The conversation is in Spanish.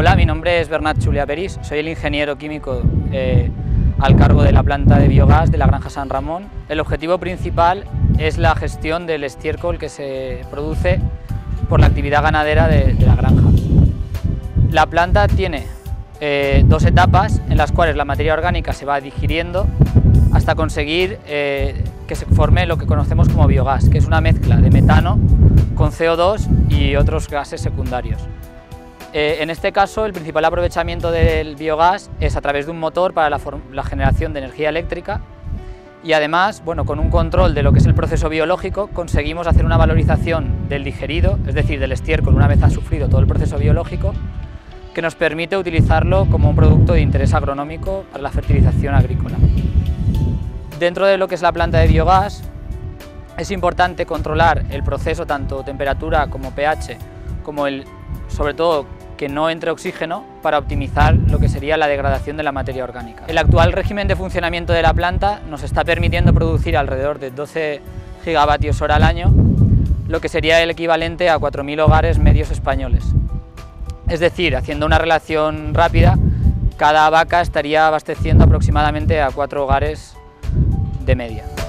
Hola, mi nombre es Bernat Julia Peris, soy el ingeniero químico al cargo de la planta de biogás de la granja San Ramón. El objetivo principal es la gestión del estiércol que se produce por la actividad ganadera de la granja. La planta tiene dos etapas en las cuales la materia orgánica se va digiriendo hasta conseguir que se forme lo que conocemos como biogás, que es una mezcla de metano con CO2 y otros gases secundarios. En este caso, el principal aprovechamiento del biogás es a través de un motor para la generación de energía eléctrica y además, bueno, con un control de lo que es el proceso biológico conseguimos hacer una valorización del digerido, es decir, del estiércol una vez ha sufrido todo el proceso biológico, que nos permite utilizarlo como un producto de interés agronómico para la fertilización agrícola. Dentro de lo que es la planta de biogás es importante controlar el proceso, tanto temperatura como pH, como sobre todo que no entre oxígeno, para optimizar lo que sería la degradación de la materia orgánica. El actual régimen de funcionamiento de la planta nos está permitiendo producir alrededor de 12 gigavatios hora al año, lo que sería el equivalente a 4.000 hogares medios españoles. Es decir, haciendo una relación rápida, cada vaca estaría abasteciendo aproximadamente a 4 hogares de media.